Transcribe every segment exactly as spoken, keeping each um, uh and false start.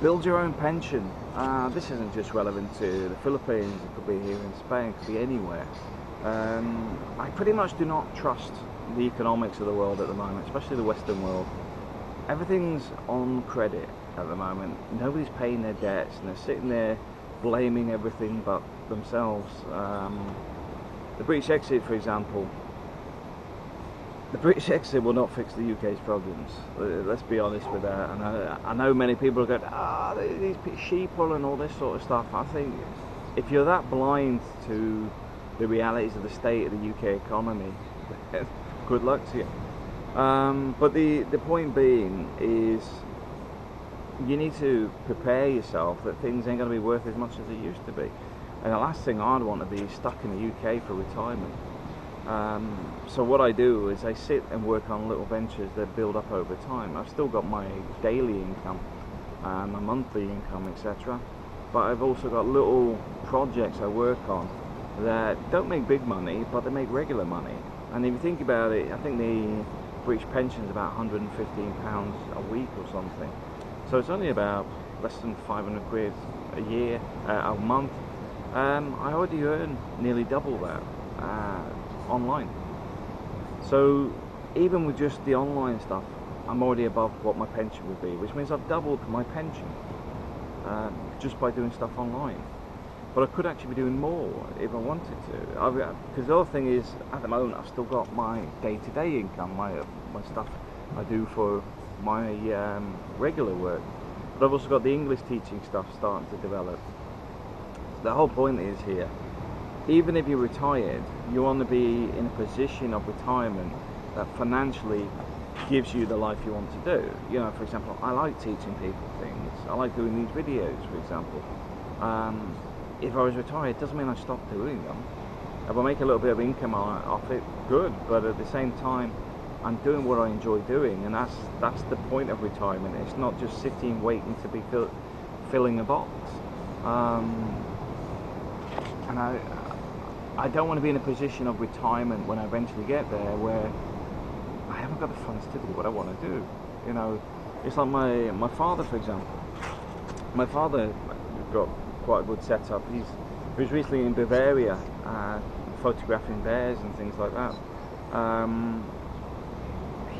Build your own pension. Uh, this isn't just relevant to the Philippines, it could be here in Spain, it could be anywhere. Um, I pretty much do not trust the economics of the world at the moment, especially the Western world. Everything's on credit at the moment. Nobody's paying their debts and they're sitting there blaming everything but themselves. Um, the British exit, for example, the British exit will not fix the U K's problems. Let's be honest with that. And I, I know many people are going, ah, oh, these sheeple and all this sort of stuff. I think if you're that blind to the realities of the state of the U K economy, good luck to you. Um, but the, the point being is you need to prepare yourself that things ain't going to be worth as much as they used to be. And the last thing I'd want to be stuck in the U K for retirement. Um, so what I do is I sit and work on little ventures that build up over time. I've still got my daily income, uh, my monthly income, et cetera. But I've also got little projects I work on that don't make big money, but they make regular money. And if you think about it, I think the British pension is about one hundred and fifteen pounds a week or something. So it's only about less than five hundred quid a year, uh, a month. Um, I already earn nearly double that uh, online. So even with just the online stuff, I'm already above what my pension would be, which means I've doubled my pension uh, just by doing stuff online. But I could actually be doing more if I wanted to. Because the other thing is, at the moment, I've still got my day-to-day income, my, my stuff I do for my um, regular work. But I've also got the English teaching stuff starting to develop. The whole point is here, even if you're retired, you want to be in a position of retirement that financially gives you the life you want to do. You know, for example, I like teaching people things. I like doing these videos, for example. Um, if I was retired, it doesn't mean I stop doing them. If I make a little bit of income off it, good, but at the same time, I'm doing what I enjoy doing, and that's, that's the point of retirement. It's not just sitting, waiting to be fill, filling a box. Um, and I, I don't want to be in a position of retirement when I eventually get there where I haven't got the funds to do what I want to do. You know, it's like my, my father, for example. My father got quite a good setup. He's, he was recently in Bavaria, uh, photographing bears and things like that. Um,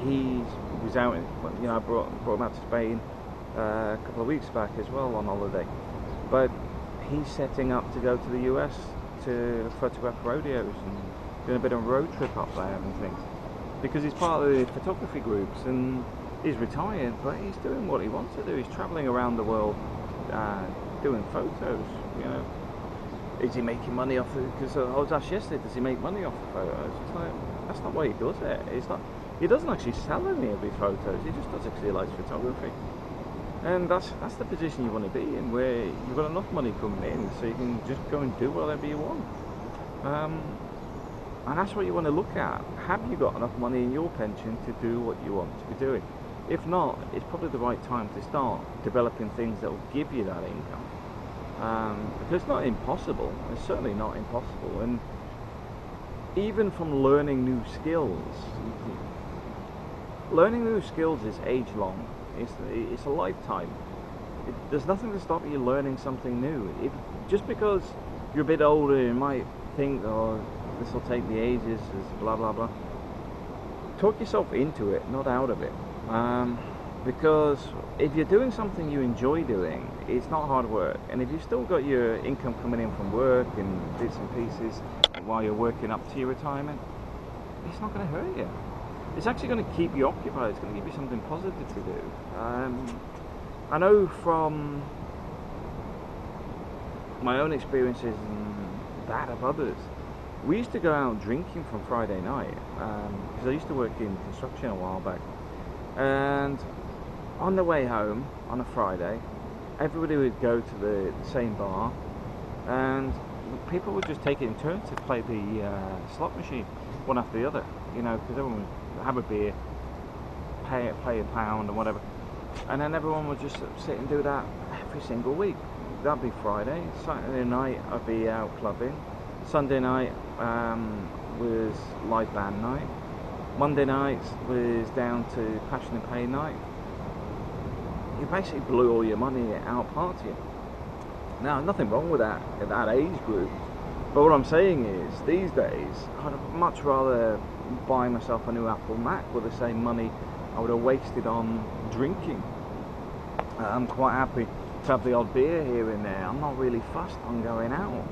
he was out, in, you know, I brought, brought him out to Spain uh, a couple of weeks back as well on holiday. But he's setting up to go to the U S to photograph rodeos and doing a bit of a road trip up there and things. Because he's part of the photography groups and he's retired, but he's doing what he wants to do. He's travelling around the world uh, doing photos, you know. Is he making money off it? Because I was asked yesterday, does he make money off the photos? It's like, that's not why he does it. It's not, he doesn't actually sell any of his photos, he just does it because he likes photography. And that's that's the position you want to be in, where you've got enough money coming in so you can just go and do whatever you want. Um, and that's what you want to look at. Have you got enough money in your pension to do what you want to be doing? If not, it's probably the right time to start developing things that will give you that income. Um, because it's not impossible, it's certainly not impossible. And even from learning new skills, learning new skills is age-long. It's, it's a lifetime. It, there's nothing to stop you learning something new. If, just because you're a bit older, you might think, oh, this will take me ages, blah, blah, blah. Talk yourself into it, not out of it. Um, because if you're doing something you enjoy doing, it's not hard work. And if you've still got your income coming in from work and bits and pieces while you're working up to your retirement, it's not going to hurt you. It's actually going to keep you occupied, it's going to give you something positive to do. Um, I know from my own experiences and that of others, we used to go out drinking from Friday night, um, because I used to work in construction a while back. And on the way home, on a Friday, everybody would go to the same bar, and people would just take it in turns to play the uh, slot machine, one after the other, you know, because everyone was have a beer, pay it, play a pound and whatever, and then everyone would just sit and do that every single week. That'd be Friday. Saturday night I'd be out clubbing. Sunday night um, was live band night. Monday nights was down to Passion and Pain night. you basically blew all your money out partying. Now, nothing wrong with that at that age group, but what I'm saying is, these days, I'd much rather buy myself a new Apple Mac with the same money I would have wasted on drinking. Uh, I'm quite happy to have the odd beer here and there. I'm not really fussed on going out.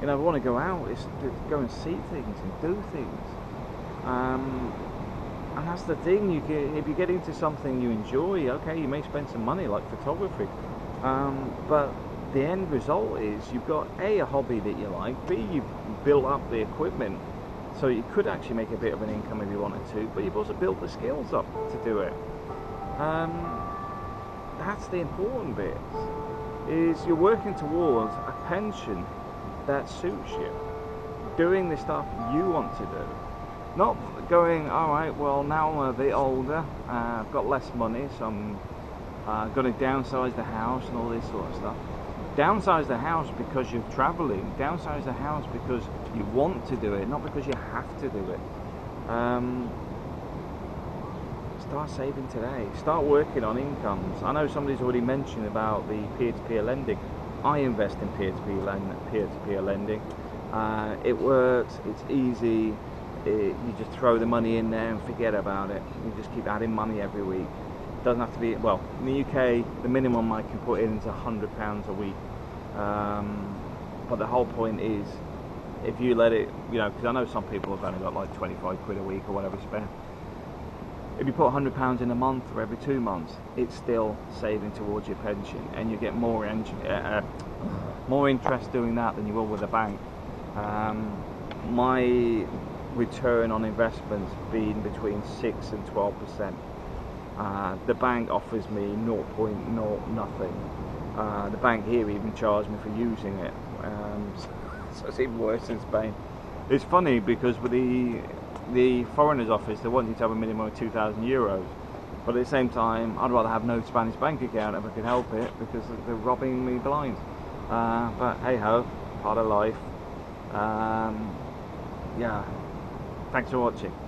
You know, if I want to go out, it's to go and see things and do things. Um, and that's the thing, you get, if you get into something you enjoy, okay, you may spend some money like photography, um, but the end result is you've got A, a hobby that you like, B, you've built up the equipment, so you could actually make a bit of an income if you wanted to, but you've also built the skills up to do it. Um, that's the important bit, is you're working towards a pension that suits you, doing the stuff you want to do. Not going, all right, well, now I'm a bit older, uh, I've got less money, so I'm uh, going to downsize the house and all this sort of stuff. Downsize the house because you're traveling, downsize the house because you want to do it, not because you have to do it. Um, start saving today, start working on incomes. I know somebody's already mentioned about the peer-to-peer lending. I invest in peer-to-peer lend- peer-to-peer lending. Uh, it works, it's easy. It, you just throw the money in there and forget about it. You just keep adding money every week. It doesn't have to be, well, in the U K, the minimum I can put in is one hundred pounds a week. Um, but the whole point is, if you let it, you know, because I know some people have only got like twenty-five quid a week or whatever spent. If you put one hundred pounds in a month or every two months, it's still saving towards your pension, and you get more, en uh, more interest doing that than you will with a bank. Um, my return on investments being between six and twelve percent. Uh, the bank offers me zero point zero nothing. Uh, the bank here even charged me for using it, um, so, so it's even worse in Spain. It's funny because with the the foreigners' office, they want you to have a minimum of two thousand euros, but at the same time, I'd rather have no Spanish bank account if I could help it because they're robbing me blind. Uh, but hey ho, part of life. Um, yeah. Thanks for watching.